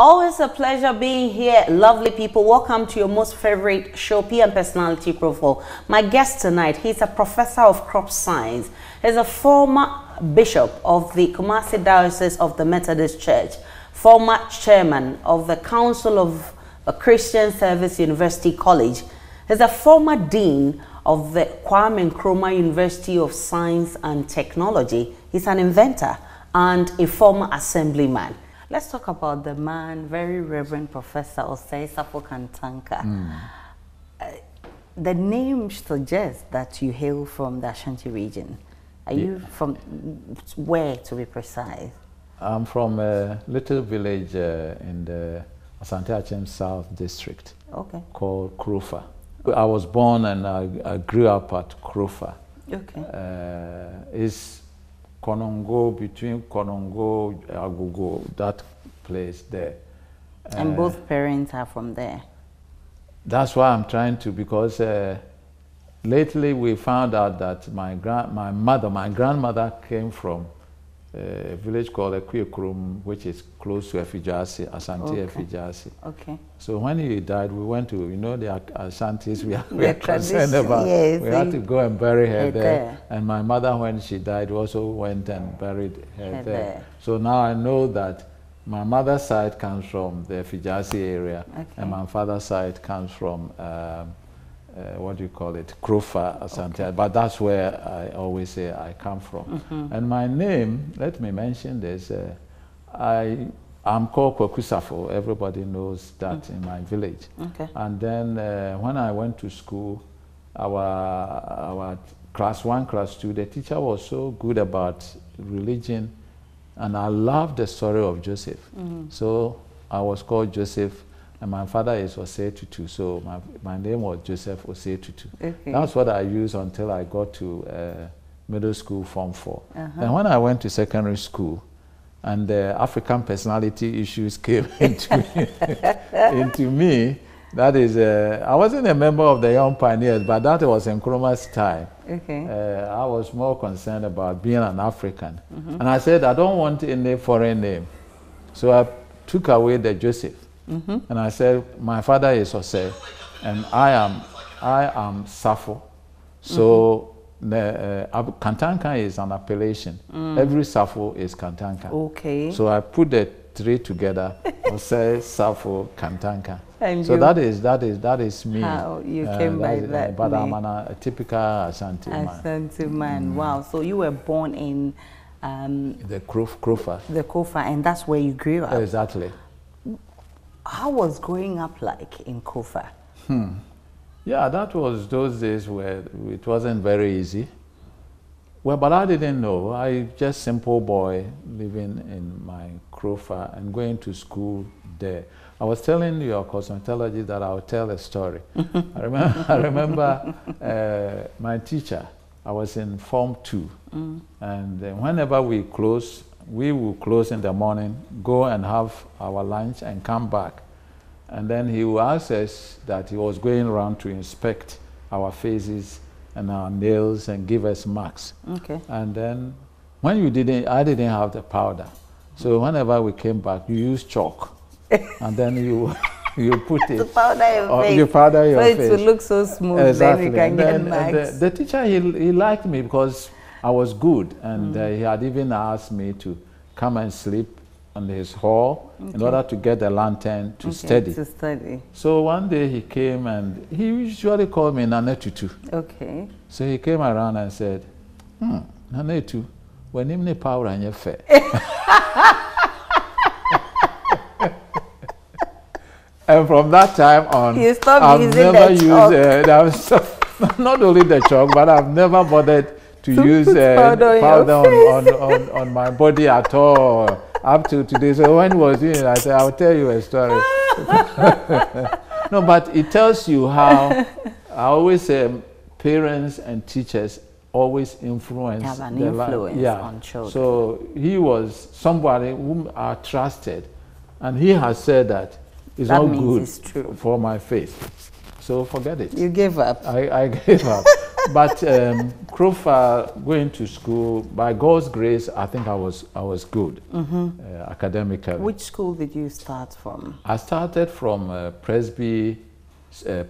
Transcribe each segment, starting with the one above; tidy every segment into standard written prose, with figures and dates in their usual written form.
Always a pleasure being here, lovely people. Welcome to your most favorite show, PM Personality Profile. My guest tonight, he's a professor of crop science. He's a former bishop of the Kumasi Diocese of the Methodist Church, former chairman of the Council of Christian Service University College. He's a former dean of the Kwame Nkrumah University of Science and Technology. He's an inventor and a former assemblyman. Let's talk about the man, Very Reverend Professor Osei Safo-Kantanka. The name suggests that you hail from the Ashanti region. Are you from where, to be precise? I'm from a little village in the Asante Akim South District called Krufa. I was born and I grew up at Krufa. It's Konongo, between Konongo, Agogo, that place there. And both parents are from there? That's why I'm trying to, because lately we found out that my grandmother came from a village called Equiokrum, which is close to Efijasi, Asante Efijasi. So when he died, we went to, you know, the Asantes we are concerned about. We had to go and bury her there. And my mother, when she died, also went and buried her there. So now I know that my mother's side comes from the Efijasi area, and my father's side comes from what do you call it, Krufa or something, but that's where I always say I come from. And my name, let me mention this, I'm called Kwakusafo, everybody knows that in my village. And then when I went to school, our class one, class two, the teacher was so good about religion, and I loved the story of Joseph. So I was called Joseph. And my father is Osei Tutu, so my name was Joseph Osei Tutu. That's what I used until I got to middle school, Form 4. And when I went to secondary school, and the African personality issues came into me, that is, I wasn't a member of the Young Pioneers, but that was Nkrumah's time. I was more concerned about being an African. And I said, I don't want any foreign name. So I took away the Joseph. And I said, my father is Osei, and I am Safo. So Kantanka is an appellation. Every Safo is Kantanka. So I put the three together, Osei, Safo, Kantanka. And so that is me. How you came by that? But I'm a typical Asante man. Asante man. Wow. So you were born in the Krufa. The Krufa, and that's where you grew up. Exactly. How was growing up like in Krufa? Yeah, that was those days where it wasn't very easy. Well, but I didn't know. I just simple boy living in my Krufa and going to school there. I was telling your cosmetologist that I would tell a story. I remember my teacher. I was in Form 2, and whenever we closed, we will close in the morning, go and have our lunch and come back. And then he will ask us that he was going around to inspect our faces and our nails and give us marks. And then when you didn't, I didn't have the powder. So whenever we came back, you use chalk. And then you put it. You powder your face. So it will look so smooth. Exactly. Then you can get marks. The teacher, he liked me because I was good, and he had even asked me to come and sleep on his hall in order to get a lantern to study. So one day he came, and he usually called me Nana Tutu. So he came around and said, Nana Tutu, when you need power and you're fair. And from that time on, I've never used not only the chalk, but I've never bothered to use powder on my body at all up to today. So when he was doing it, I said, I'll tell you a story. No, but it tells you how, I always say, parents and teachers always influence. Have an influence on children. So he was somebody whom I trusted, and he has said that it's not good for my faith. So forget it. You gave up. I gave up. But Krufa, going to school, by God's grace, I think I was good academically. Which school did you start from? I started from Presby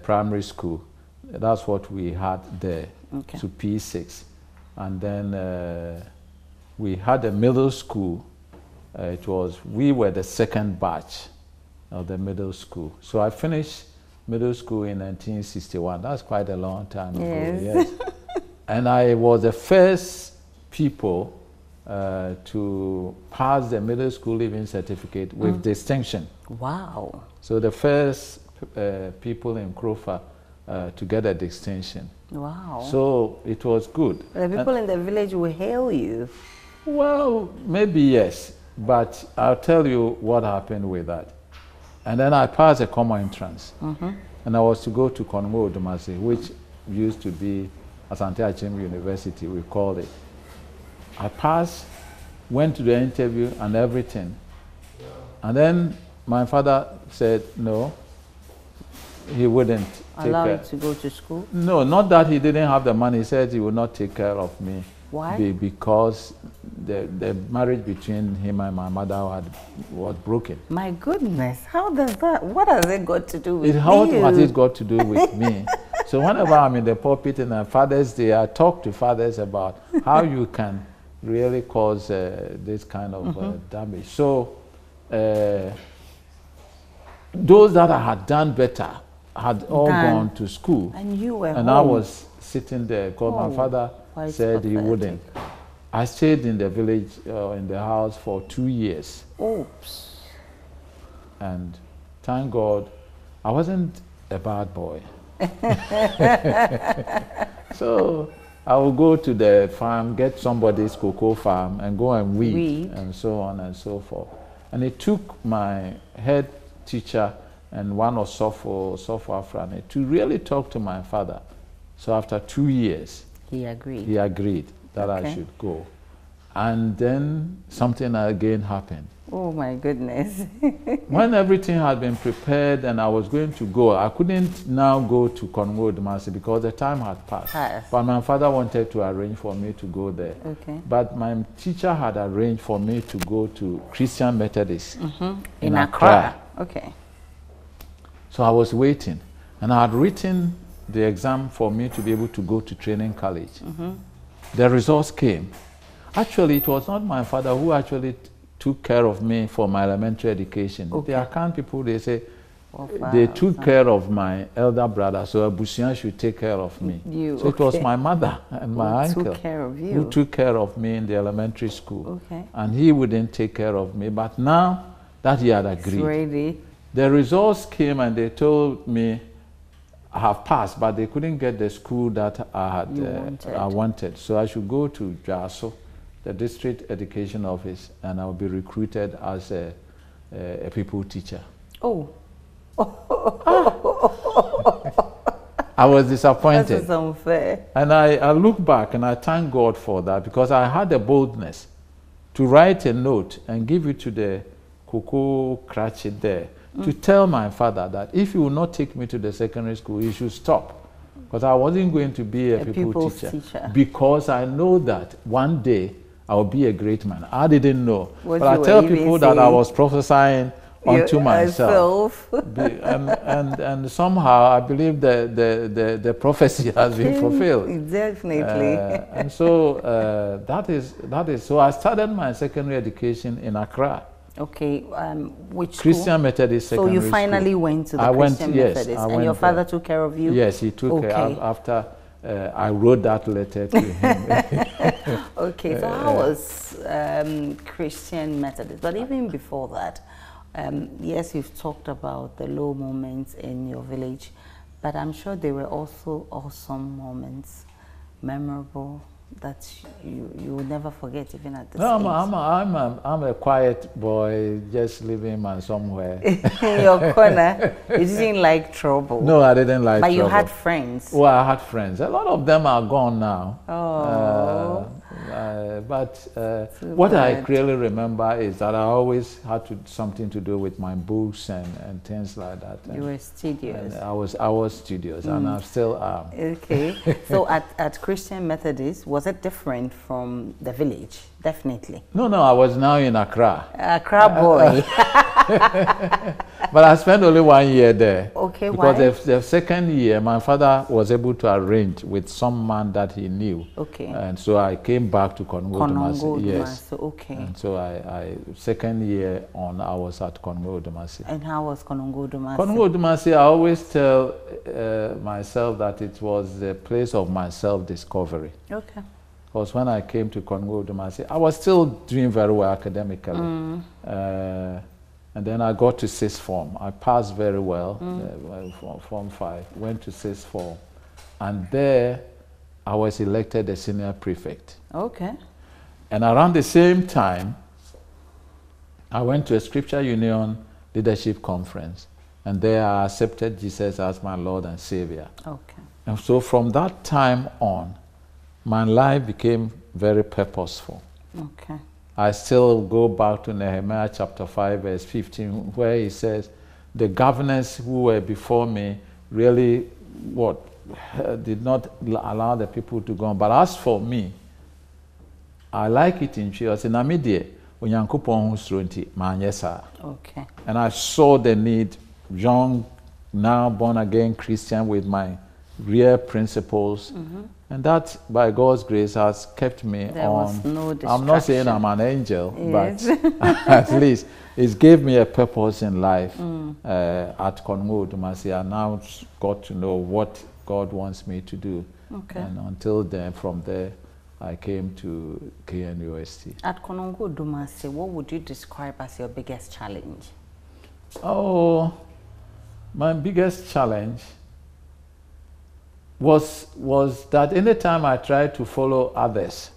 Primary School. That's what we had there, okay, to P6. And then we had a middle school. We were the second batch of the middle school. So I finished middle school in 1961. That's quite a long time ago. Yes. Yes. And I was the first people to pass the middle school leaving certificate with distinction. Wow. So the first people in Krufa to get a distinction. Wow. So it was good. The people in the village will hail you. Well, maybe yes, but I'll tell you what happened with that. And then I passed a common entrance, and I was to go to Konongo Odumasi, which used to be Asante Achenbe University, we called it. I passed, went to the interview and everything. And then my father said no, he wouldn't take allow you to go to school? No, not that he didn't have the money, he said he would not take care of me. Why? Because the marriage between him and my mother was broken. My goodness, how does that, what has it got to do with you? What has it got to do with me? So whenever I'm in the pulpit and on Father's Day, I talk to fathers about how you can really cause this kind of damage. So those that I had done better had all gone to school. And you were home. I was sitting there because my father said he wouldn't. I stayed in the village, in the house for 2 years. Oops. And thank God, I wasn't a bad boy. So I would go to the farm, get somebody's cocoa farm, and go and weed and so on and so forth. And it took my head teacher and one of Sofo Afrani to really talk to my father. So after 2 years, he agreed. He agreed that I should go. And then something again happened. Oh my goodness. When everything had been prepared and I was going to go, I couldn't now go to Konongo Odumasi because the time had passed. But my father wanted to arrange for me to go there. But my teacher had arranged for me to go to Christian Methodist in Accra. So I was waiting and I had written the exam for me to be able to go to training college. The results came. Actually, it was not my father who actually took care of me for my elementary education. The Akan people, they say, they took care of my elder brother, so Abusian should take care of me. So it was my mother and my uncle took care of you. Who took care of me in the elementary school. And he wouldn't take care of me, but now that he had agreed. The results came and they told me I have passed, but they couldn't get the school that I had wanted. So I should go to JASO, the district education office, and I will be recruited as a people teacher. I was disappointed. That is unfair. And I look back and I thank God for that, because I had the boldness to write a note and give it to the cocoa cratchit there, to tell my father that if he will not take me to the secondary school, he should stop. Because I wasn't going to be a people teacher. Because I know that one day I will be a great man. I didn't know. But I tell people that I was prophesying unto myself. And somehow I believe the prophecy has been fulfilled. Definitely. And so that is. So I started my secondary education in Accra. Which school? Christian Methodist Secondary School. So you finally went to the Christian Methodist, and your father took care of you? Yes, he took care after I wrote that letter to him. So I was Christian Methodist, but even before that, yes, you've talked about the low moments in your village, but I'm sure there were also awesome moments, memorable that you will never forget, even at this age. I'm a quiet boy, just living somewhere. In your corner. You didn't like trouble. No, I didn't like trouble. But you had friends. Well, I had friends. A lot of them are gone now. What I clearly remember is that I always had something to do with my books and things like that. You were studious. I was studious, and I still am. Okay. So at Christian Methodist, was it different from the village? Definitely. No, I was now in Accra. Accra boy. But I spent only 1 year there. Okay, because the second year, my father was able to arrange with some man that he knew. Okay. And so I came back to Konongo Odumasi. Yes. Okay. And so I second year on, I was at Konongo Odumasi. And how was Konongo Odumasi? Konongo Odumasi, I always tell myself that it was the place of my self-discovery. Okay. Because when I came to Konongo Odumasi, I was still doing very well academically. And then I got to sixth form. I passed very well, form 5, went to sixth form. And there, I was elected a senior prefect. Okay. And around the same time, I went to a Scripture Union leadership conference. And there I accepted Jesus as my Lord and Savior. Okay. And so from that time on, my life became very purposeful. Okay. I still go back to Nehemiah chapter 5 verse 15, where he says, the governors who were before me really did not allow the people to go on. But as for me, I like it in Jesus. Okay. And I saw the need, young, now born-again Christian with my real principles. And that, by God's grace, has kept me on. No, I'm not saying I'm an angel, but at least it gave me a purpose in life at Konongo Odumasi. I now got to know what God wants me to do. Okay. And until then, from there, I came to KNUST. At Konongo Odumasi, what would you describe as your biggest challenge? Oh, my biggest challenge was that any time I tried to follow others,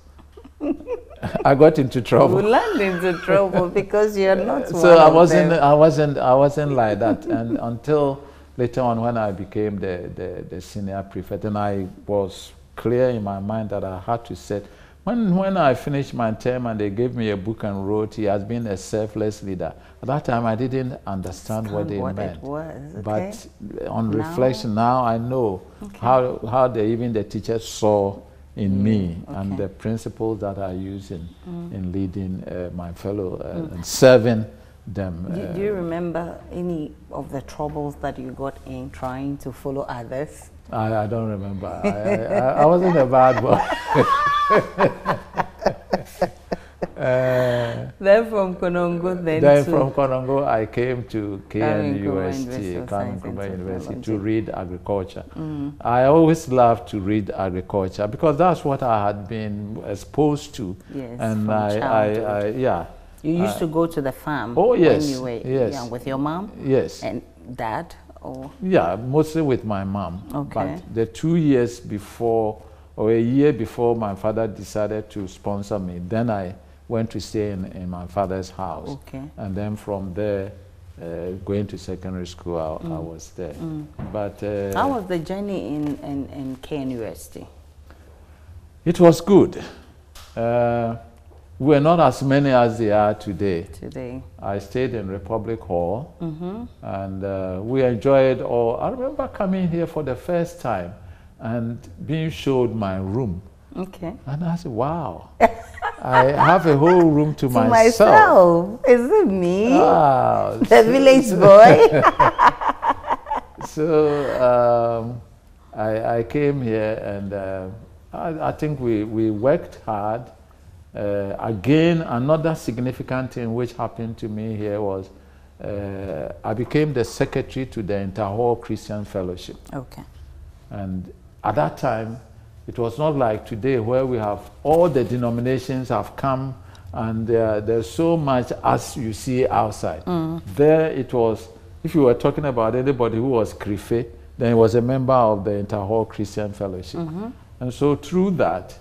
I got into trouble. You land into trouble because you're not one of them. I wasn't like that. And until later on, when I became the senior prefect, and I was clear in my mind that I had to set. When I finished my term and they gave me a book and wrote, he has been a selfless leader. At that time, I didn't understand what they meant. It was, okay. But on reflection, now I know how even the teachers saw in me and the principles that I use in leading my fellow and serving them. Do you remember any of the troubles that you got in trying to follow others? I don't remember. I wasn't a bad boy. From Konongo, I came to KNUST, Kwame Nkrumah University, to read agriculture. I always loved to read agriculture because that's what I had been exposed to. Yes, and yeah. You used to go to the farm when you were young with your mom? Yes. And dad? Or? Yeah, mostly with my mom. Okay. But the 2 years before, or a year before my father decided to sponsor me, then I went to stay in my father's house. Okay. And then from there, going to secondary school, I was there. But how was the journey in KNUST? It was good. We were not as many as they are today. I stayed in Republic Hall, and we enjoyed all. I remember coming here for the first time and being showed my room. Okay. And I said, wow, I have a whole room to myself. Is it me? Ah, the village boy? So I came here, and I think we worked hard. Again, another significant thing which happened to me here was I became the secretary to the Interhall Christian Fellowship. Okay. And at that time, it was not like today where we have all the denominations have come and there's so much as you see outside. There it was, if you were talking about anybody who was Krufa, then he was a member of the Interhall Christian Fellowship. And so through that,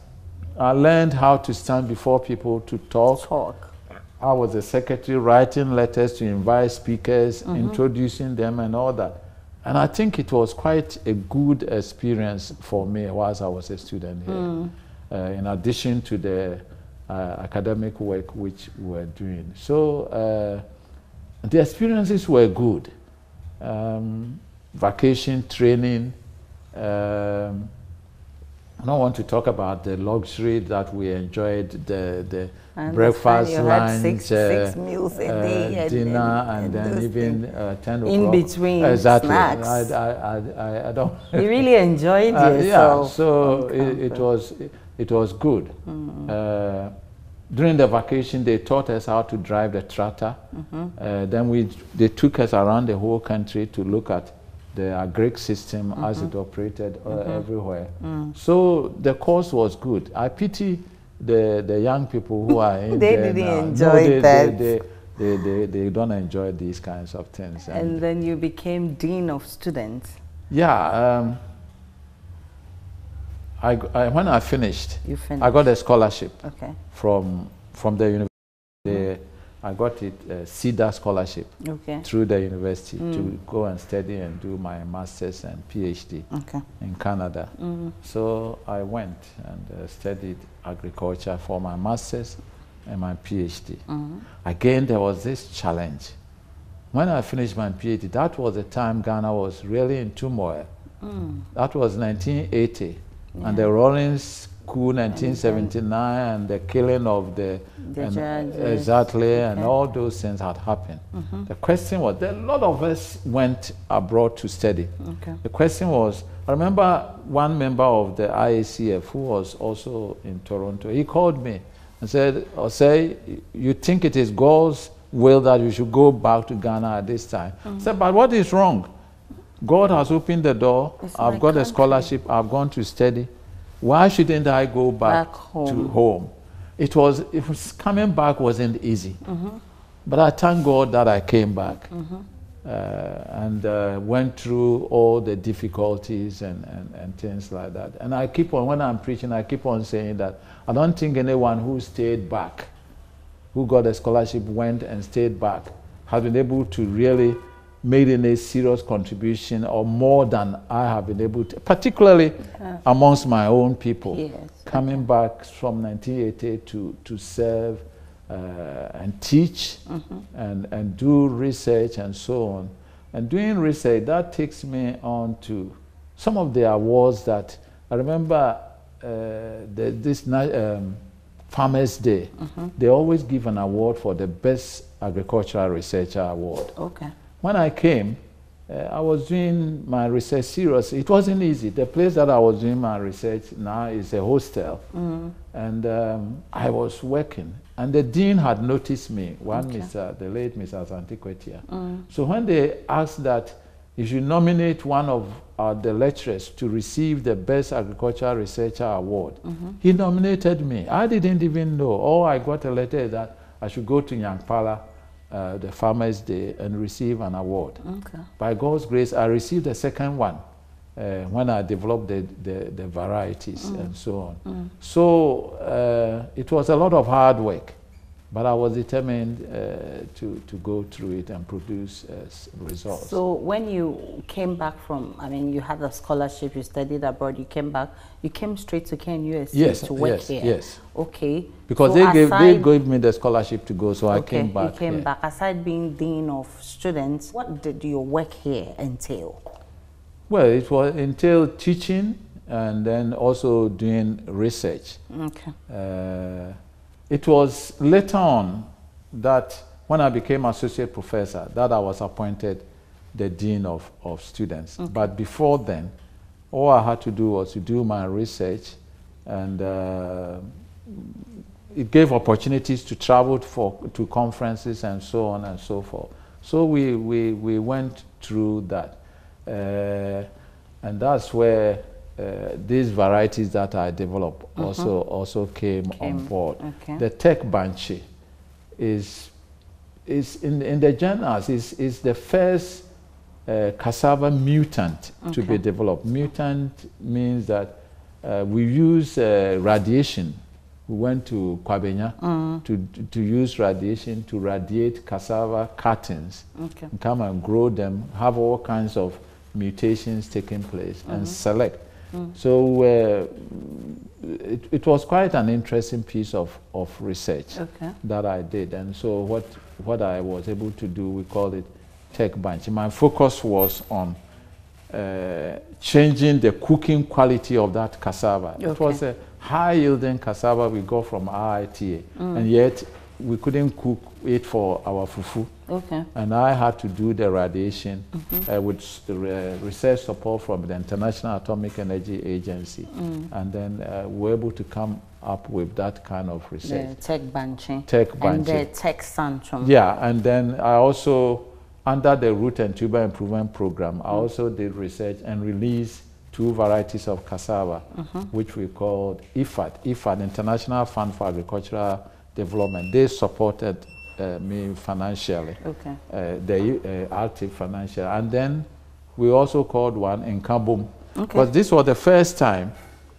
I learned how to stand before people to talk. I was a secretary writing letters to invite speakers, introducing them and all that. And I think it was quite a good experience for me whilst I was a student here. In addition to the academic work which we were doing. So the experiences were good. Vacation, training. I don't want to talk about the luxury that we enjoyed, the breakfast, lunch, six meals a day, dinner, and then even 10 o'clock. In between, exactly. Snacks. I don't. You really enjoyed yourself. Yeah, so it was good. Mm-hmm. During the vacation, they taught us how to drive the tractor. Mm-hmm. Then they took us around the whole country to look at the agric system, mm-hmm, as it operated, mm-hmm, everywhere. Mm. So the course was good. I pity the young people who are in there now. They didn't enjoy that. They don't enjoy these kinds of things. And then you became Dean of Students. Yeah. When I finished, I got a scholarship, okay, from the university. Mm-hmm. I got it, CIDA scholarship, okay, through the university, mm, to go and study and do my master's and PhD, okay, in Canada. Mm. So I went and studied agriculture for my master's and my PhD. Mm. Again, there was this challenge. When I finished my PhD, that was the time Ghana was really in turmoil. Mm. That was 1980, yeah, and the Rawlings Coup, 1979, and the killing of the judges. Exactly, okay, and all those things had happened. Mm-hmm. The question was, a lot of us went abroad to study. Okay. The question was, I remember one member of the IACF who was also in Toronto, he called me and said, Osei, you think it is God's will that you should go back to Ghana at this time? Mm-hmm. I said, but what is wrong? God has opened the door, I've got a scholarship, I've gone to study. Why shouldn't I go back home? It was coming back wasn't easy, mm-hmm, but I thank God that I came back, mm-hmm, and went through all the difficulties and things like that. And I keep on, when I'm preaching, I keep on saying that I don't think anyone who stayed back, who got a scholarship, went and stayed back, has been able to really made a serious contribution or more than I have been able to, particularly amongst my own people, yes, coming back from 1980 to serve and teach, mm-hmm, and do research and so on. And doing research, that takes me on to some of the awards that I remember, Farmers Day, mm-hmm, they always give an award for the Best Agricultural Researcher Award. Okay. When I came, I was doing my research seriously. It wasn't easy. The place that I was doing my research now is a hostel. Mm-hmm. And I was working. And the dean had noticed me, the late Mr. Asante Achenbe. Mm-hmm. So when they asked that you should nominate one of the lecturers to receive the Best Agricultural Researcher Award, mm-hmm, he nominated me. I didn't even know. All I got a letter that I should go to Nyangpala, the Farmers Day, and receive an award. Okay. By God's grace, I received the second one when I developed the varieties, mm, and so on. Mm. So it was a lot of hard work, but I was determined to go through it and produce results. So when you came back from, I mean, you had a scholarship, you studied abroad, you came back, you came straight to KNUSC, yes, to work, yes, here. Yes. Okay. Because so they gave me the scholarship to go, so okay, I came back. You came here. Back. Aside being Dean of Students, what did your work here entail? Well, it was entailed teaching and then also doing research. Okay. It was later on that when I became associate professor that I was appointed the Dean of Students. Okay. But before then, all I had to do was to do my research, and it gave opportunities to travel to conferences and so on and so forth. So we went through that, and that's where these varieties that I developed, mm-hmm, also came on board. Okay. The Tek Banchi is in the genus is the first cassava mutant, okay, to be developed. Mutant means that we use radiation. We went to Kwabenya, mm, to use radiation to radiate cassava cuttings, okay, and come and grow them, have all kinds of mutations taking place, mm-hmm, and select. So it was quite an interesting piece of research that I did. And so what I was able to do, we called it Tek Banchi. My focus was on changing the cooking quality of that cassava. It was a high-yielding cassava we got from RITA, and yet we couldn't cook it for our fufu. And I had to do the radiation with research support from the International Atomic Energy Agency. And then we were able to come up with that kind of research. The Tek Banchi. Tek Banchi. And the Tek Santom. Yeah, and then I also, under the Root and Tuber Improvement Program, I also did research and released 2 varieties of cassava, which we called IFAT, IFAT, International Fund for Agricultural Development. They supported me financially, they active financially. And then we also called one Nkabom. But this was the first time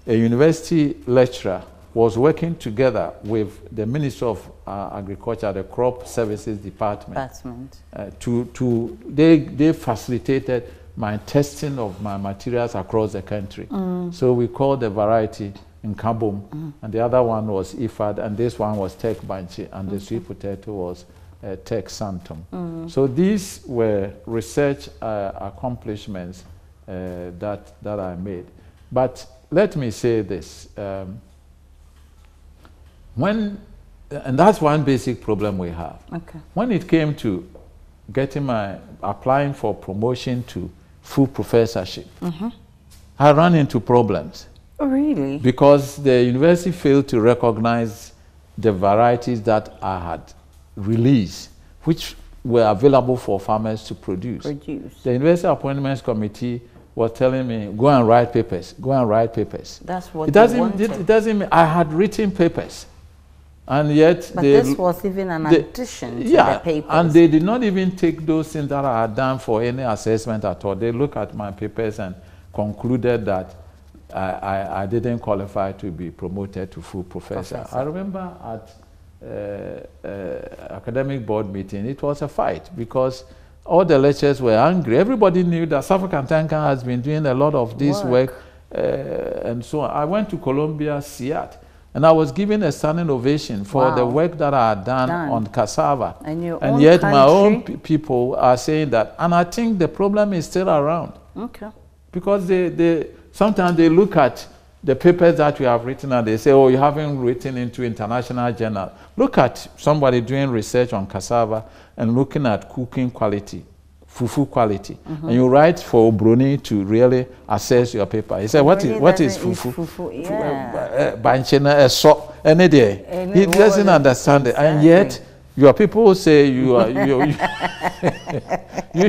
a university lecturer was working together with the Ministry of Agriculture, the Crop Services Department. They facilitated my testing of my materials across the country. So we called the variety Nkabom, and the other one was IFAD, and this one was Tek Banchi, and the sweet potato was Tek Santom. So these were research accomplishments that I made. But let me say this. And that's one basic problem we have. When it came to getting applying for promotion to full professorship, I ran into problems. Oh, really? Because the university failed to recognize the varieties that I had released, which were available for farmers to produce. The University Appointments Committee was telling me, go and write papers, go and write papers. That's what they wanted. It doesn't mean I had written papers. And yet, but this was even an addition to the papers. And they did not even take those things that I had done for any assessment at all. They looked at my papers and concluded that I didn't qualify to be promoted to full professor. I remember at academic board meeting, it was a fight because all the lecturers were angry. Everybody knew that Safo-Kantanka has been doing a lot of this work and so on. I went to Colombia, SIAT, and I was given a standing ovation for the work that I had done on cassava. And yet my own people are saying that. And I think the problem is still around. Because sometimes they look at the papers that we have written and they say, oh, you haven't written into international journal. Look at somebody doing research on cassava and looking at cooking quality, fufu quality. And you write for Obroni to really assess your paper. He said, what is fufu? Fufu, he doesn't understand it. And yet, your people say you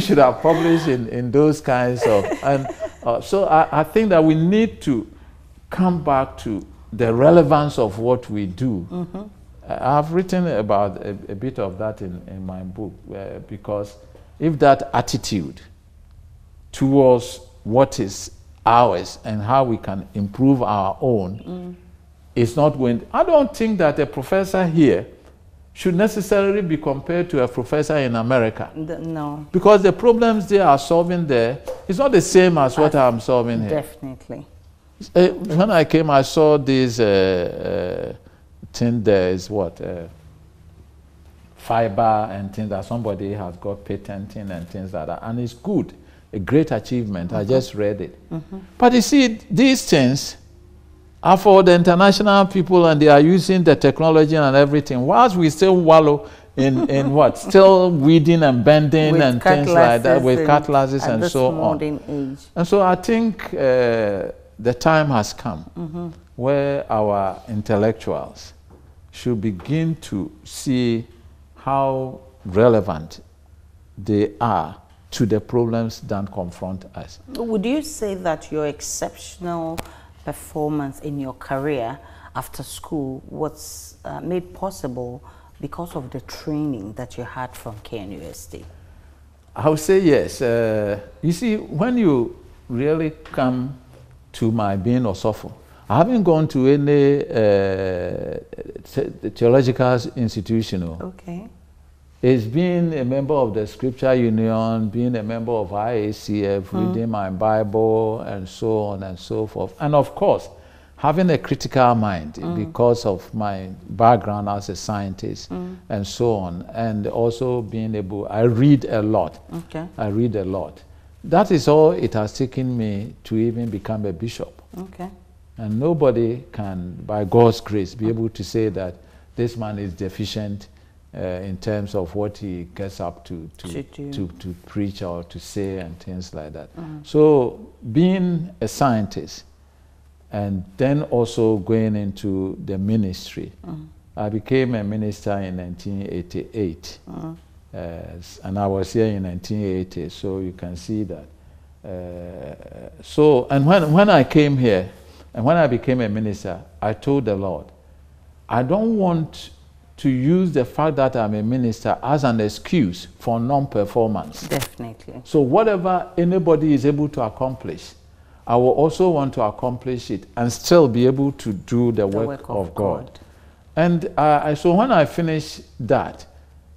should have published in those kinds of. And so I think that we need to come back to the relevance of what we do. I've written about a bit of that in my book because if that attitude towards what is ours and how we can improve our own is not going to, I don't think that a professor here should necessarily be compared to a professor in America. No. Because the problems they are solving there is not the same as what I'm solving here. Definitely. When I came, I saw this thing there is what? Fiber and things that somebody has got patenting and things like that. And it's good, a great achievement. I just read it. But you see, these things are for the international people and they are using the technology and everything, whilst we still wallow in what? Still weeding and bending with and things like that, with cutlasses and so on. And so I think the time has come where our intellectuals should begin to see how relevant they are to the problems that confront us. Would you say that your exceptional performance in your career after school was made possible because of the training that you had from KNUST? I would say yes. You see, when you really come to my being Osofo, I haven't gone to any theological institution. It's being a member of the Scripture Union, being a member of IACF, reading my Bible, and so on and so forth. And of course, having a critical mind because of my background as a scientist and so on. And also being able, I read a lot. Okay. I read a lot. That is all it has taken me to even become a bishop. Okay. And nobody can, by God's grace, be able to say that this man is deficient in terms of what he gets up to preach or to say and things like that. So being a scientist, and then also going into the ministry. I became a minister in 1988, and I was here in 1980, so you can see that. So, and when I came here, and when I became a minister, I told the Lord, I don't want to use the fact that I'm a minister as an excuse for non-performance. Definitely. So whatever anybody is able to accomplish, I will also want to accomplish it and still be able to do the work of God. And so when I finished that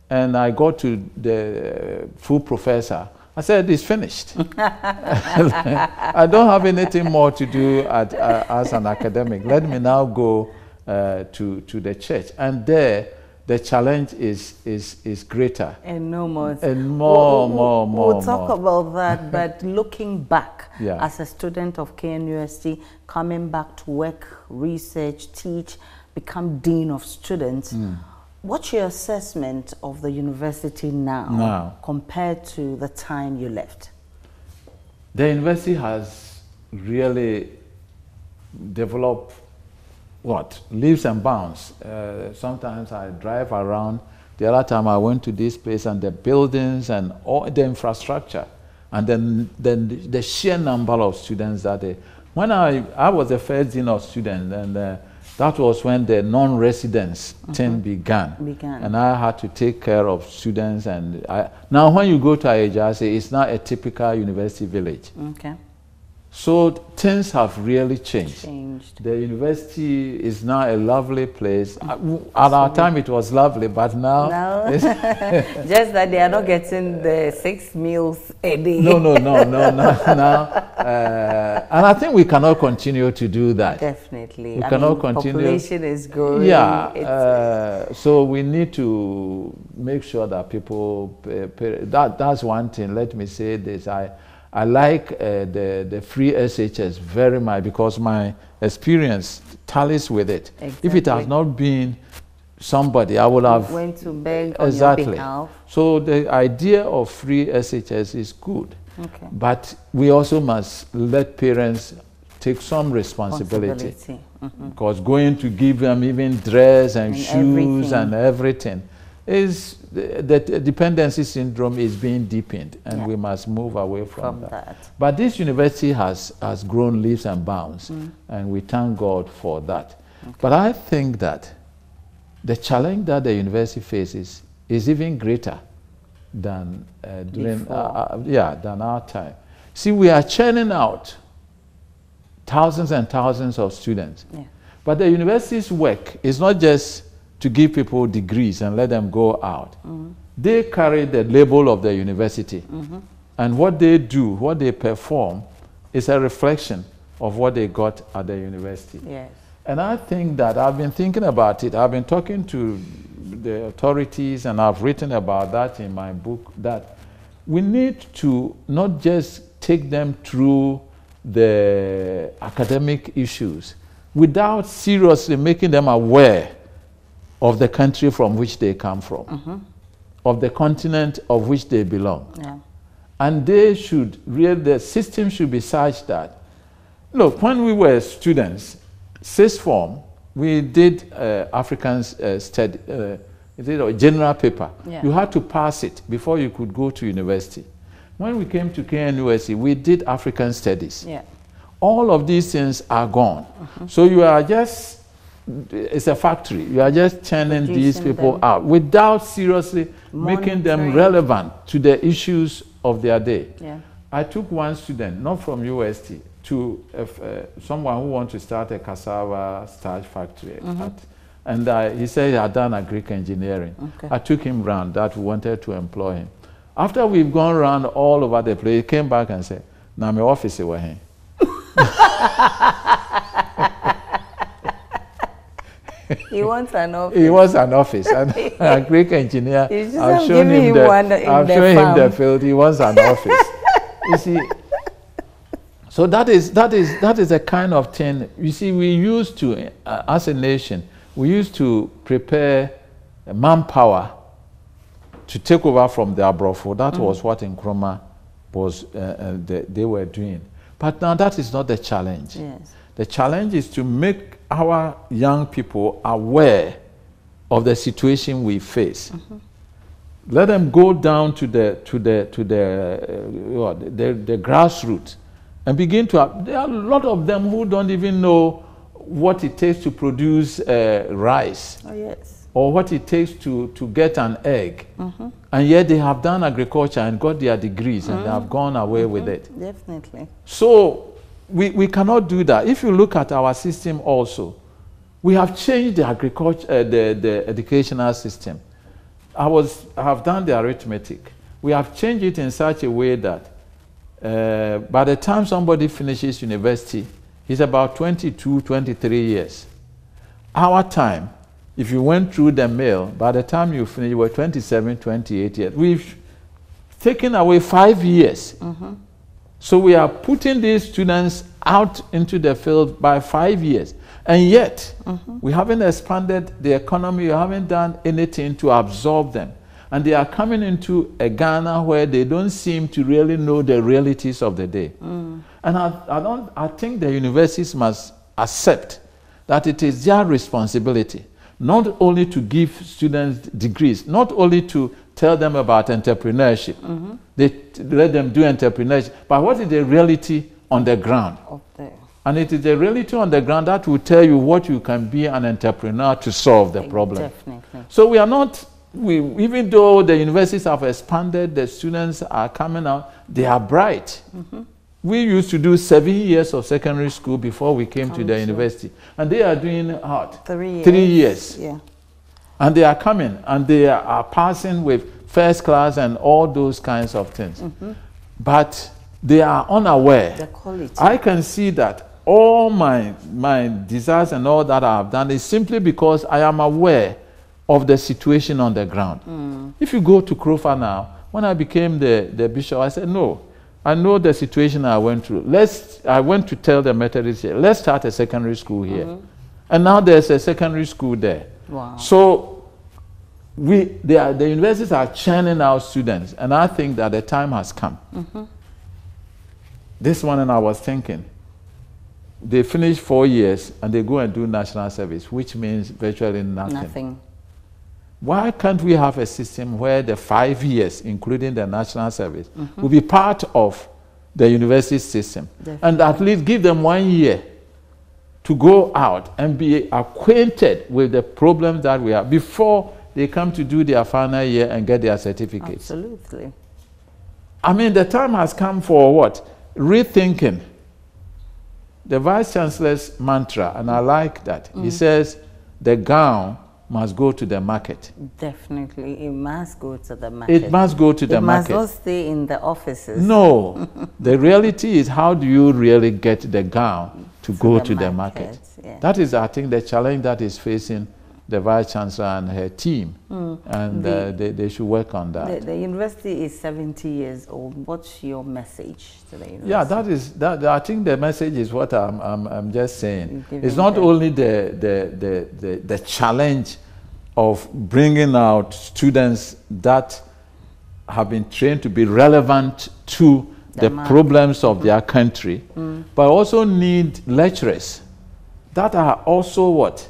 and I got to the full professor, I said, it's finished. I don't have anything more to do at, as an academic. Let me now go to the church. And there, the challenge is greater. Enormous. And more. We'll talk about that, but looking back as a student of KNUST, coming back to work, research, teach, become dean of students, what's your assessment of the university now compared to the time you left? The university has really developed leaps and bounds. Sometimes I drive around. The other time I went to this place and the buildings and all the infrastructure, and then the sheer number of students that they. When I was the first dean of students, and that was when the non-residence thing began. And I had to take care of students. And now when you go to Ayajase, it's not a typical university village. Okay. So things have really changed. The university is now a lovely place. At our time it was lovely, but now it's just that they are not getting the 6 meals a day. No. And I think we cannot continue to do that. Definitely. I mean, population is growing. Yeah. So we need to make sure that people that's one thing. Let me say this. I like the free SHS very much because my experience tallies with it. Exactly. If it has not been somebody, I would have went to beg on your behalf. So the idea of free SHS is good, but we also must let parents take some responsibility because going to give them even dress and shoes and everything is the dependency syndrome is being deepened, and we must move away from that. But this university has grown leaps and bounds, and we thank God for that. But I think that the challenge that the university faces is even greater than during our time. See, we are churning out thousands and thousands of students, but the university's work is not just to give people degrees and let them go out. They carry the label of the university. And what they do, what they perform, is a reflection of what they got at the university. Yes. And I think that I've been thinking about it. I've been talking to the authorities, and I've written about that in my book, that we need to not just take them through the academic issues without seriously making them aware of the country from which they come from, of the continent of which they belong. And they should really, the system should be such that, look, when we were students, sixth form, we did African study, a general paper. You had to pass it before you could go to university. When we came to KNUST, we did African studies. All of these things are gone. So you are just, it's a factory. You are just churning these people out without seriously making them relevant to the issues of their day. I took one student, not from UST, to someone who wants to start a cassava starch factory at And he said he had done agric engineering. Okay. I took him round that we wanted to employ him. After we've gone round all over the place, he came back and said, "Now my office were here." He wants an office. He wants an office. A Greek engineer. I've shown him the field. He wants an office. You see. So that is the kind of thing. You see, we used to, as a nation, we used to prepare manpower to take over from the Abrofo. That was what Nkrumah was. They were doing. But now that is not the challenge. Yes. The challenge is to make our young people aware of the situation we face. Mm-hmm. Let them go down to the grassroots and begin to. There are a lot of them who don't even know what it takes to produce rice, oh, yes, or what it takes to get an egg, mm-hmm, and yet they have done agriculture and got their degrees, mm-hmm, and they have gone away, mm-hmm, with it. Definitely. So. We cannot do that. If you look at our system also, we have changed the agriculture, the educational system. I have done the arithmetic. We have changed it in such a way that by the time somebody finishes university, he's about 22, 23 years. Our time, if you went through the mill, by the time you finish, you were 27, 28 years. We've taken away 5 years. Mm-hmm. So we are putting these students out into the field by 5 years. And yet, mm-hmm, we haven't expanded the economy, we haven't done anything to absorb them. And they are coming into a Ghana where they don't seem to really know the realities of the day. Mm. And I think the universities must accept that it is their responsibility, not only to give students degrees, not only to tell them about entrepreneurship. Mm-hmm. They let them do entrepreneurship. But what is the reality on the ground? And it is the reality on the ground that will tell you what you can be an entrepreneur to solve the problem. Definitely. So we are not, even though the universities have expanded, the students are coming out, they are bright. Mm-hmm. We used to do 7 years of secondary school before we came to the university. And they are doing what? 3 years. 3 years. Yeah. And they are coming, and they are passing with first class and all those kinds of things. Mm-hmm. But they are unaware. The quality. I can see that all my desires and all that I have done is simply because I am aware of the situation on the ground. Mm. If you go to Krufa now, when I became the bishop, I said, no, I know the situation I went through. I went to tell the Methodist, let's start a secondary school here. Mm-hmm. And now there's a secondary school there. Wow. So the universities are churning out students, and I think that the time has come. Mm-hmm. This morning I was thinking, they finish 4 years and they go and do national service, which means virtually nothing. Nothing. Why can't we have a system where the 5 years, including the national service, mm-hmm, will be part of the university system? Definitely. And at least give them 1 year to go out and be acquainted with the problems that we have before they come to do their final year and get their certificates. Absolutely. I mean, the time has come for what? Rethinking. The Vice Chancellor's mantra, and I like that. Mm. He says, the gown must go to the market. Definitely, it must go to the market. It must go to the market. It must not stay in the offices. No. The reality is, how do you really get the gown to go to the market? Yeah. That is, I think, the challenge that is facing the Vice Chancellor and her team. Mm. And they should work on that. The university is 70 years old. What's your message to the university? Yeah, that is, I think the message is what I'm just saying. It's not only the challenge of bringing out students that have been trained to be relevant to the problems of their country, but also need lecturers that are also what?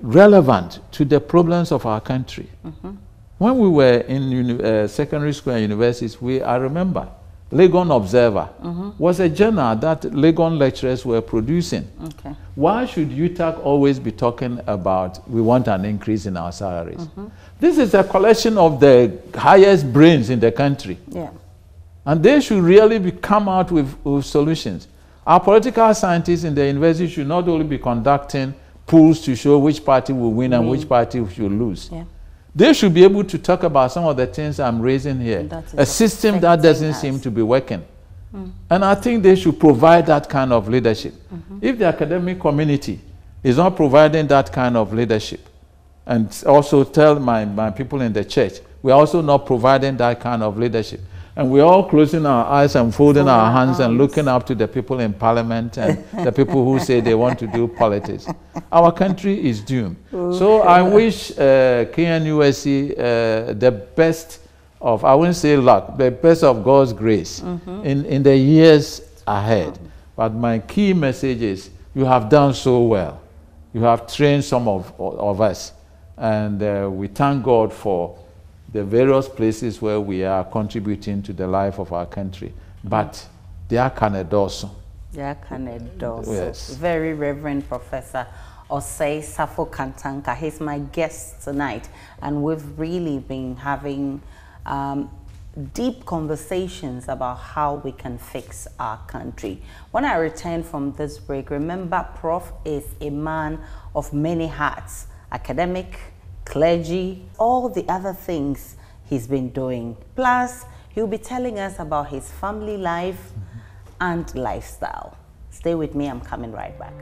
Relevant to the problems of our country. Mm-hmm. When we were in secondary school and universities, I remember Legon Observer, mm-hmm, was a journal that Legon lecturers were producing. Okay. Why should UTAC always be talking about we want an increase in our salaries? Mm-hmm. This is a collection of the highest brains in the country. Yeah. And they should really come out with solutions. Our political scientists in the university should not only be conducting polls to show which party will win and which party will lose. Yeah. They should be able to talk about some of the things I'm raising here. That's a system that doesn't seem to be working. Mm. And I think they should provide that kind of leadership. Mm-hmm. If the academic community is not providing that kind of leadership, and also tell my people in the church, we're also not providing that kind of leadership. And we're all closing our eyes and folding our hands and looking up to the people in parliament and the people who say they want to do politics. Our country is doomed. Ooh. So I wish KNUSC the best of, I wouldn't say luck, the best of God's grace in the years ahead. But my key message is, you have done so well. You have trained some of us. And we thank God for the various places where we are contributing to the life of our country. But there can a dozen. There can a dozen. Yes. Very Reverend Professor Osei Safo-Kantanka. He's my guest tonight. And we've really been having deep conversations about how we can fix our country. When I return from this break, remember Prof is a man of many hats. Academic, clergy, all the other things he's been doing. Plus, he'll be telling us about his family life and lifestyle. Stay with me, I'm coming right back.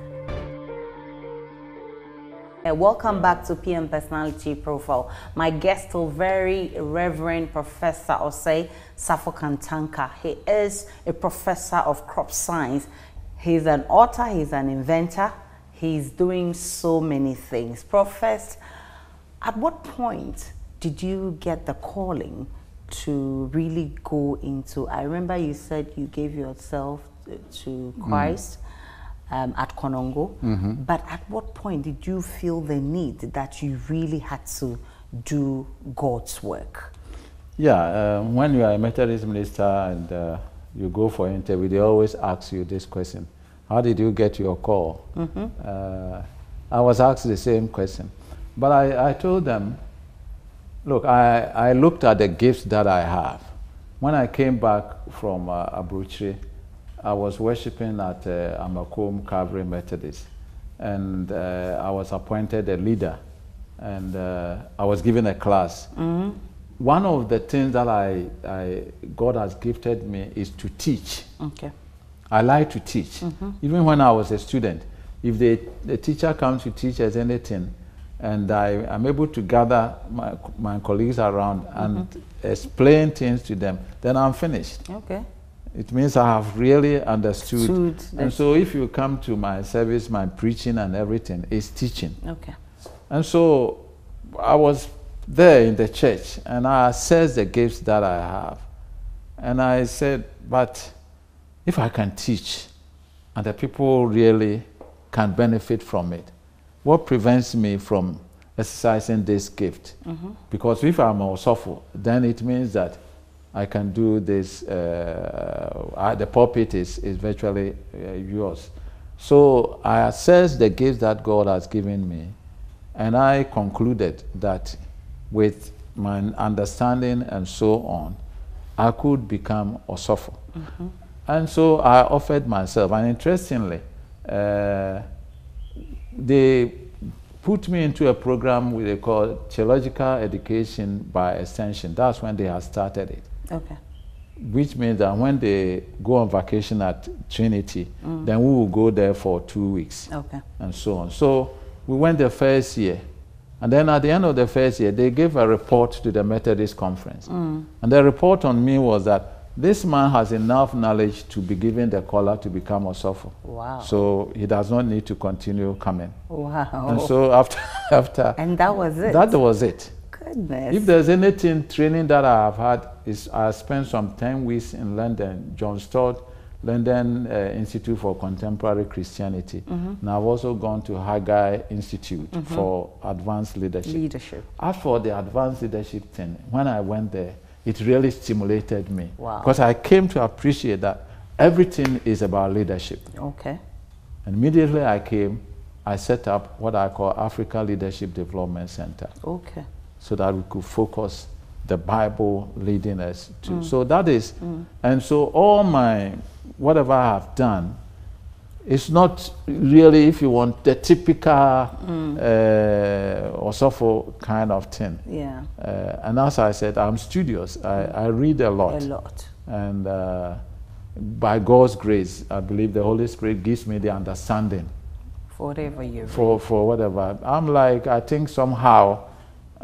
Welcome back to PM Personality Profile. My guest, the very Reverend Professor Osei Safo-Kantanka. He is a professor of crop science. He's an author, he's an inventor. He's doing so many things. Professor, at what point did you get the calling to really go into, I remember you said you gave yourself to Christ at Konongo, but at what point did you feel the need that you really had to do God's work? Yeah, when you are a Methodist minister and you go for an interview, they always ask you this question. How did you get your call? I was asked the same question. But I told them, look, I looked at the gifts that I have. When I came back from Abuchi, I was worshiping at Amakom Calvary Methodist. And I was appointed a leader. And I was given a class. One of the things that God has gifted me is to teach. Okay. I like to teach. Even when I was a student, if the teacher comes to teach us anything, and I'm able to gather my colleagues around and explain things to them, then I'm finished. Okay. It means I have really understood. And so if you come to my service, my preaching and everything is teaching. Okay. And so I was there in the church, and I assessed the gifts that I have. And I said, but if I can teach and the people really can benefit from it, what prevents me from exercising this gift? Because if I'm Osofo, then it means that I can do this, the pulpit is virtually yours. So I assessed the gifts that God has given me, and I concluded that with my understanding and so on, I could become Osofo. And so I offered myself, and interestingly, they put me into a program they call theological education by extension. That's when they had started it. Okay. Which means that when they go on vacation at Trinity, then we will go there for 2 weeks. Okay. And so on. So we went the first year. And then at the end of the first year, they gave a report to the Methodist conference. And the report on me was that this man has enough knowledge to be given the collar to become Osofo. Wow. So he does not need to continue coming. Wow. And so after and that was it. That was it. Goodness. If there's anything training that I have had is I spent some 10 weeks in London, John Stott, London Institute for Contemporary Christianity. And I've also gone to Haggai Institute for Advanced Leadership. As for the advanced leadership thing, when I went there, it really stimulated me. Wow. Because I came to appreciate that everything is about leadership. Okay. And immediately I came, I set up what I call Africa Leadership Development Center. Okay. So that we could focus the Bible leading us to. So that is, and so all my, whatever I have done It's not really, if you want, the typical Osofo kind of thing. Yeah. And as I said, I'm studious. I read a lot. A lot. And by God's grace, I believe the Holy Spirit gives me the understanding. For whatever you read. For whatever. I'm like, I think somehow,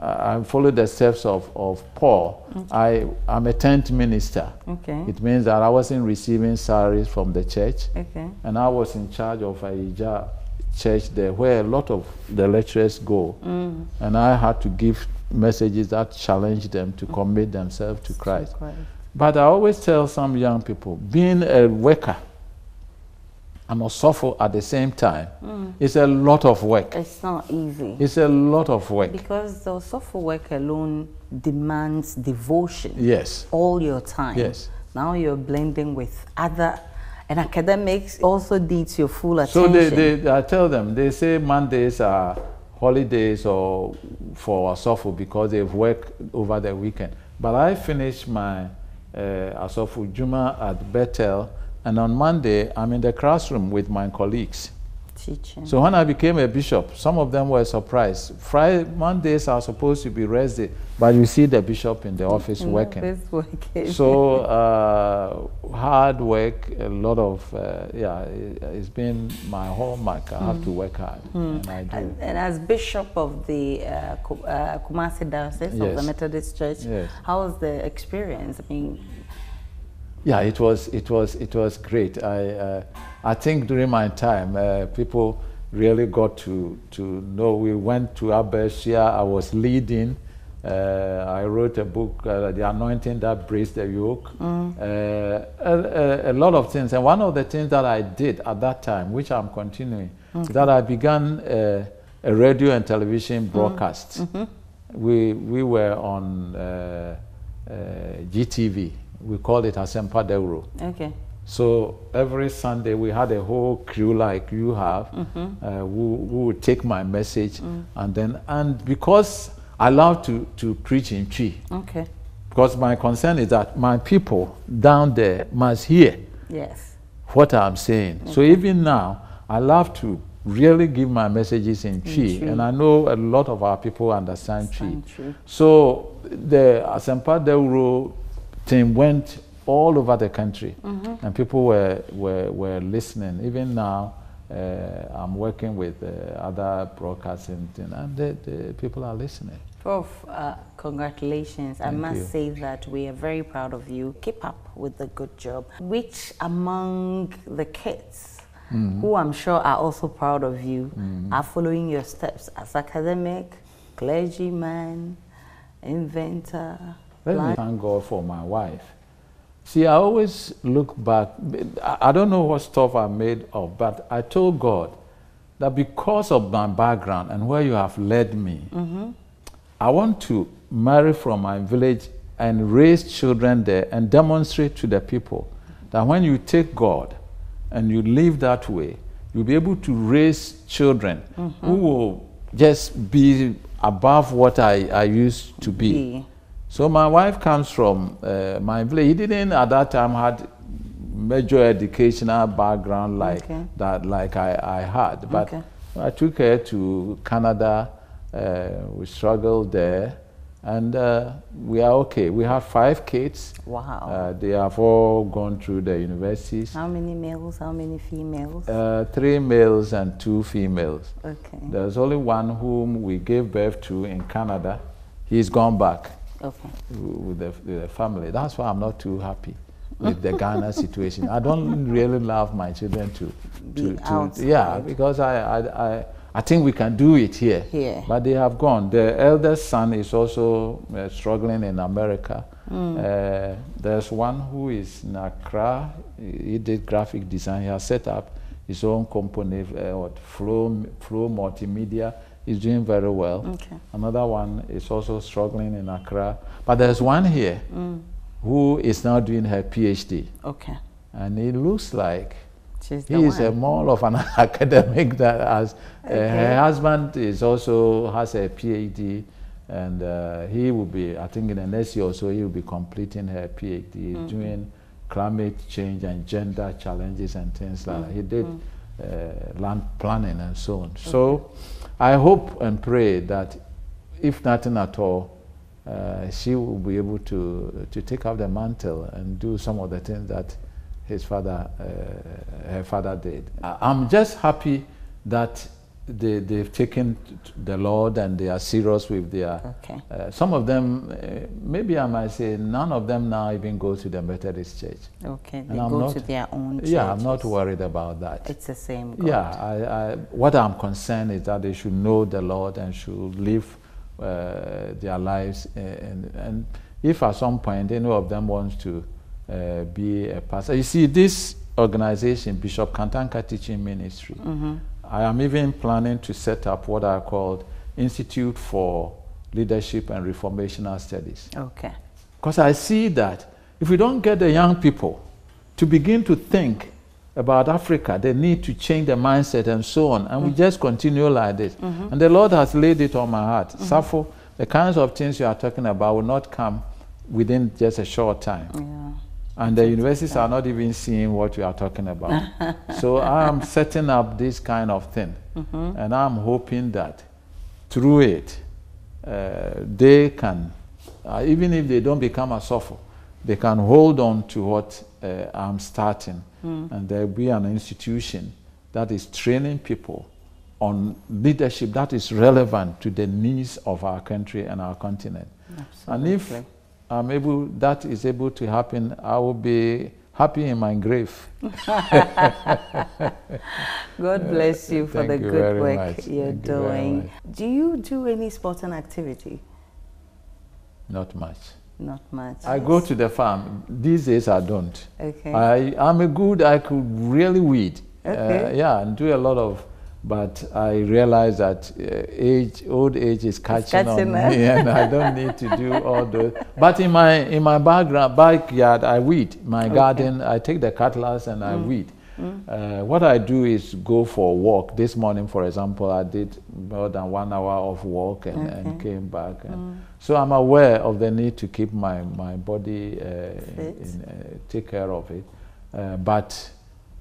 I follow the steps of Paul. Okay. I'm a tent minister. Okay. It means that I wasn't receiving salaries from the church. Okay. And I was in charge of a church there where a lot of the lecturers go. Mm. And I had to give messages that challenge them to commit themselves to Christ. But I always tell some young people, being a worker and Osofo at the same time. Mm. It's a lot of work. It's not easy. It's a lot of work. Because the Osofo work alone demands devotion. Yes. All your time. Yes. Now you're blending with other, and academics also needs your full attention. So I tell them, they say Mondays are holidays or for Osofo because they've worked over the weekend. But I finished my Osofo Juma at Bethel, and on Monday, I'm in the classroom with my colleagues. Teaching. So when I became a bishop, some of them were surprised. Mondays are supposed to be rest day, but you see the bishop in the office working. So hard work, a lot of, it's been my hallmark. I have to work hard, and I do. And as bishop of the Kumasi Diocese of the Methodist Church, how was the experience? I mean, yeah, it was great. I think during my time, people really got to know. We went to Abeshia. I was leading. I wrote a book, The Anointing That Breaks the Yoke. A lot of things. And one of the things that I did at that time, which I'm continuing, is that I began a radio and television broadcast. We were on GTV. We called it Asempa De Uru. Okay. So every Sunday we had a whole crew like you have, who would take my message, and because I love to preach in Chi. Okay. Because my concern is that my people down there must hear. Yes. What I'm saying. So even now I love to really give my messages in Chi, and I know a lot of our people understand Chi. So the Asempa De Uru team went all over the country, and people were listening. Even now, I'm working with other broadcasting, and the people are listening. Prof, congratulations. Thank you. I must say that we are very proud of you. Keep up with the good job. Which among the kids, who I'm sure are also proud of you, are following your steps as academic, clergyman, inventor? Let me thank God for my wife. See, I always look back. I don't know what stuff I'm made of, but I told God that because of my background and where you have led me, I want to marry from my village and raise children there and demonstrate to the people that when you take God and you live that way, you'll be able to raise children who will just be above what I used to be. So my wife comes from my village. He didn't at that time had major educational background like that, like I had. But I took her to Canada. We struggled there, and we are okay. We have 5 kids. Wow! They have all gone through the universities. How many males? How many females? 3 males and 2 females. Okay. There's only one whom we gave birth to in Canada. He's gone back. Okay. With the family. That's why I'm not too happy with the Ghana situation. I don't really love my children because I think we can do it here. But they have gone. The eldest son is also struggling in America. There's one who is in Accra. He did graphic design. He has set up his own company, Flow Multimedia. Is doing very well. Another one is also struggling in Accra. But there's one here who is now doing her PhD. And it looks like he is a more of an academic that has. Her husband is also has a PhD, and he will be, I think in the next year or so, he will be completing her PhD, doing climate change and gender challenges and things like that. He did land planning and so on. Okay. So I hope and pray that if nothing at all, she will be able to take up the mantle and do some of the things that his father, her father did. I'm just happy that they've taken the Lord and they are serious with their... Okay. Some of them, maybe I might say, none of them now even go to the Methodist Church. Okay, they go to their own churches. Yeah, I'm not worried about that. It's the same God. Yeah, what I'm concerned is that they should know the Lord and should live their lives. And if at some point any of them wants to be a pastor... You see, this organization, Bishop Kantanka Teaching Ministry, mm-hmm. I am even planning to set up what I called Institute for Leadership and Reformational Studies. Okay. Because I see that if we don't get the young people to begin to think about Africa, they need to change their mindset and so on, and we just continue like this. Mm-hmm. And the Lord has laid it on my heart. Mm-hmm. Safo, the kinds of things you are talking about will not come within just a short time. Yeah. And the universities are not even seeing what we are talking about. So I am setting up this kind of thing. Mm-hmm. And I'm hoping that through it, they can, even if they don't become a Safo, they can hold on to what I'm starting. Mm. And there will be an institution that is training people on leadership that is relevant to the needs of our country and our continent. Absolutely. And if I'm able, that is able to happen, I will be happy in my grave. God bless you for the good work you're doing. Do you do any sporting activity? Not much. Not much. I go to the farm. These days I don't. Okay. I'm a good, I could really weed. Okay. Yeah, and do a lot of, but I realize that old age is catching on me, and I don't need to do all those. But in my backyard, I weed. My garden, I take the cutlass and I weed. Mm. What I do is go for a walk. This morning, for example, I did more than 1 hour of walk and came back. And so I'm aware of the need to keep my body take care of it. But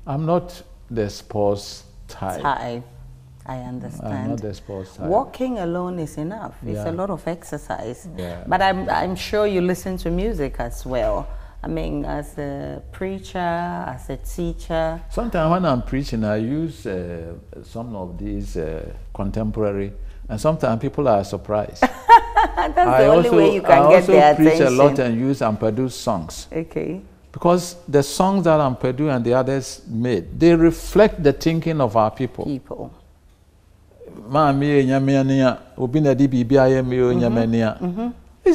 I'm not the sports type. I understand. I'm not the sports type. Walking alone is enough. It's a lot of exercise. Yeah. But I'm sure you listen to music as well. I mean, as a preacher, as a teacher. Sometimes when I'm preaching, I use some of these contemporary, and sometimes people are surprised. That's the only way you can get their attention. I also preach a lot and use Ampedu's songs. Okay. Because the songs that Ampedu and the others made, they reflect the thinking of our people. This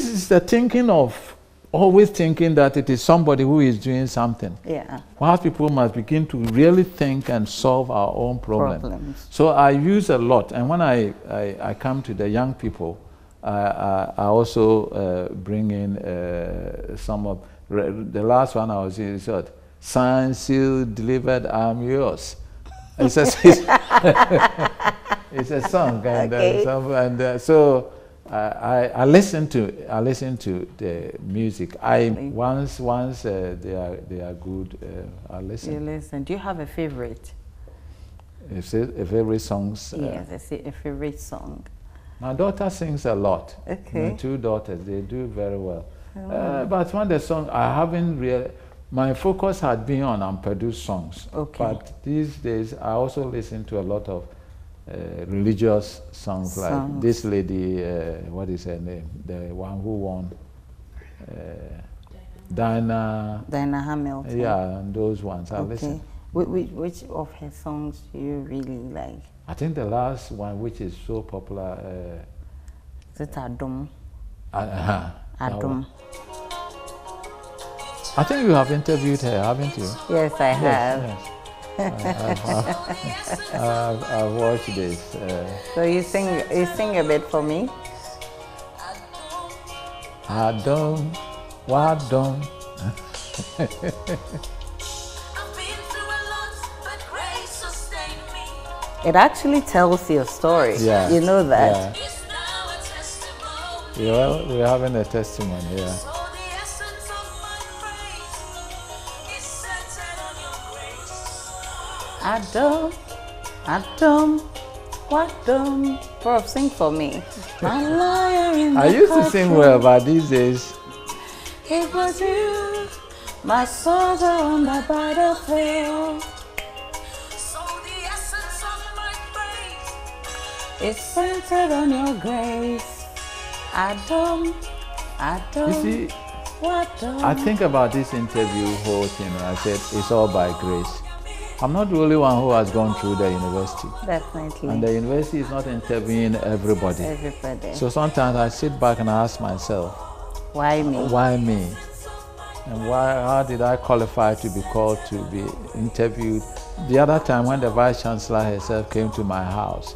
is the thinking of always thinking that it is somebody who is doing something. Yeah. Whilst people must begin to really think and solve our own problems. So I use a lot, and when I come to the young people, I also bring in some of. The last one I was in short, signed, sealed, delivered, I'm yours. It's a song, and, so I listen to the music. Once they are good, I listen. You listen. Do you have a favorite? A favorite songs. Yes, a favorite song. My daughter sings a lot. Okay. My two daughters, they do very well. But when the song, I haven't really, my focus had been on Ampedu's songs. Okay. But these days, I also listen to a lot of religious songs, like this lady, what is her name? The one who won, Dinah Hamilton. Yeah, and those ones, I listen. Which of her songs do you really like? I think the last one, which is so popular. Is it Adum? I think you have interviewed her, haven't you? Yes, I have. Yes. I've watched this. So you sing a bit for me. Why don't? It actually tells your story. Yeah. You know that. Yeah. Well, we're having a testimony, yeah. I don't Adam, what dumb? Prof, sing for me. My liar in the I used to sing well, but these days. It was you, my soldier on the battlefield. So the essence of my praise is centered on your grace. Adam, Adam. You see, I think about this interview whole thing and I said, it's all by grace. I'm not the only one who has gone through the university. Definitely. And the university is not interviewing everybody. Everybody. So sometimes I sit back and I ask myself, why me? Why me? And why? How did I qualify to be called to be interviewed? The other time when the Vice Chancellor herself came to my house,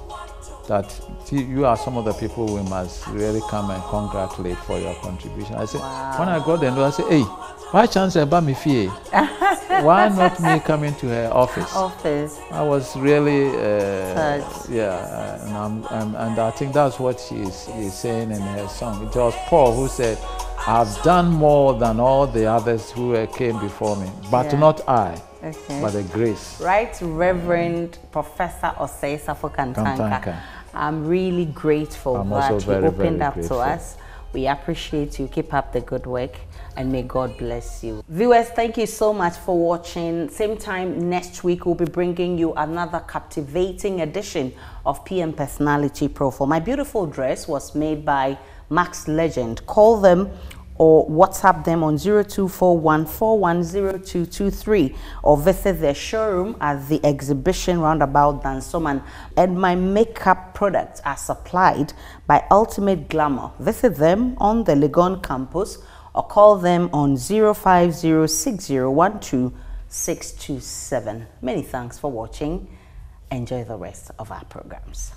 that you are some of the people we must really come and congratulate for your contribution. I said, wow. When I got there, I said, hey, Vice Chancellor Bamifie, why not me coming to her office? Office. I was really, yeah, and I think that's what she is saying in her song. It was Paul who said, I've done more than all the others who came before me, but yeah. Not I. Okay. By the grace. Right, Reverend Professor Osei Safo-Kantanka. I'm really grateful that you opened up to us. We appreciate you. Keep up the good work and may God bless you. Viewers, thank you so much for watching. Same time next week, we'll be bringing you another captivating edition of PM Personality Profile. My beautiful dress was made by Max Legend. Call them or WhatsApp them on 0241410223 or visit their showroom at the exhibition roundabout Dansoman. And my makeup products are supplied by Ultimate Glamour. Visit them on the Legon campus or call them on 0506012627. Many thanks for watching. Enjoy the rest of our programs.